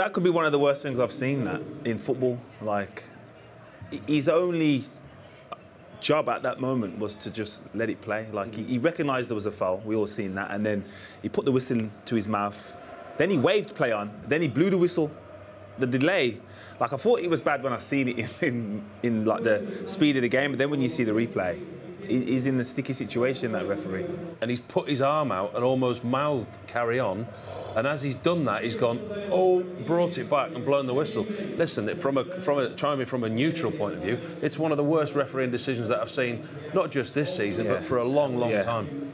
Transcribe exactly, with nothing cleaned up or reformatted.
that could be one of the worst things I've seen that in football. Like, his only job at that moment was to just let it play. Like, he, he recognised there was a foul. We all seen that. And then he put the whistle to his mouth. Then he waved play on. Then he blew the whistle. The delay, like, I thought it was bad when I seen it in, in, in like the speed of the game. But then when you see the replay, he's in the sticky situation, that referee. And he's put his arm out and almost mouthed carry on. And as he's done that, he's gone, oh, brought it back and blown the whistle. Listen, from a, from a, try me from a neutral point of view, it's one of the worst refereeing decisions that I've seen, not just this season, yeah. but for a long, long yeah. time.